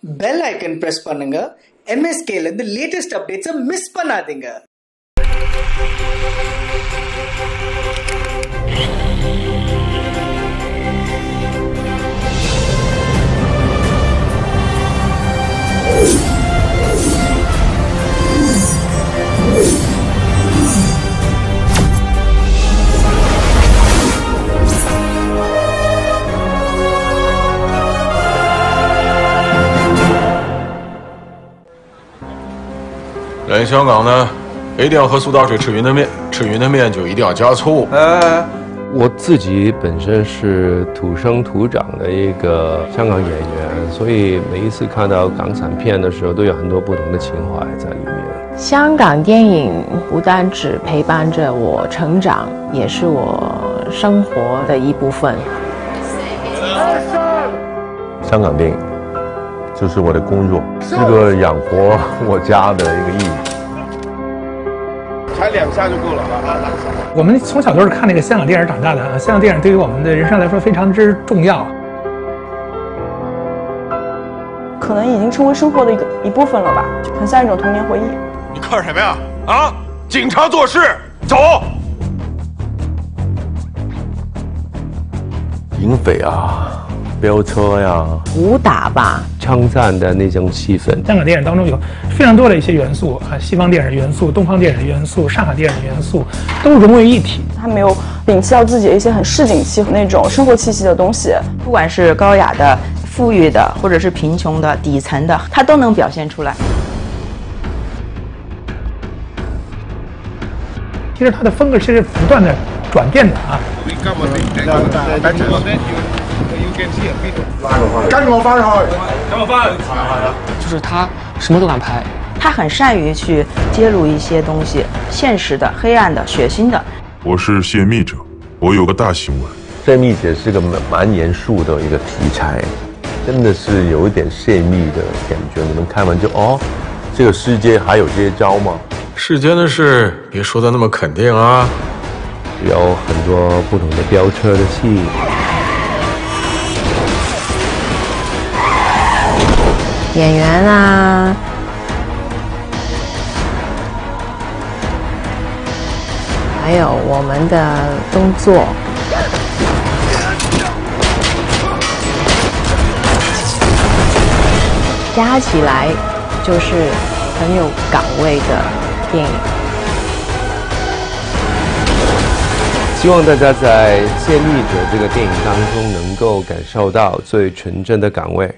bell icon press பண்ணுங்க. MSK ல இருந்து latest updates மிஸ் பண்ணாதீங்க.来香港呢，一定要喝苏打水，吃云吞面，吃云吞面就一定要加醋。哎，我自己本身是土生土长的一个香港演员，所以每一次看到港产片的时候，都有很多不同的情怀在里面。香港电影不单只陪伴着我成长，也是我生活的一部分。香港电影。 就是我的工作，是个养活我家的一个意义。踩两下就够了啊！我们从小都是看那个香港电影长大的啊，香港电影对于我们的人生来说非常之重要，可能已经成为生活的一部分了吧，很像一种童年回忆。你看什么呀？啊！警察做事，走！警匪啊！ 飙车呀，武打吧，枪战的那种气氛。香港电影当中有非常多的一些元素啊，西方电影元素、东方电影元素、上海电影元素都融为一体。它没有摒弃掉自己一些很市井气那种生活气息的东西，不管是高雅的、富裕的，或者是贫穷的、底层的，它都能表现出来。其实它的风格是不断的转变的啊。跟我翻去，跟我翻去。就是他什么都敢拍，他很善于去揭露一些东西，现实的、黑暗的、血腥的。我是泄密者，我有个大新闻。泄密者是个蛮严肃的一个题材，真的是有一点泄密的感觉。你们看完就哦，这个世界还有这些招吗？世间的事别说的那么肯定啊，有很多不同的飙车的戏。 演员啊，还有我们的动作，加起来就是很有港味的电影。希望大家在《泄密者》这个电影当中能够感受到最纯真的港味。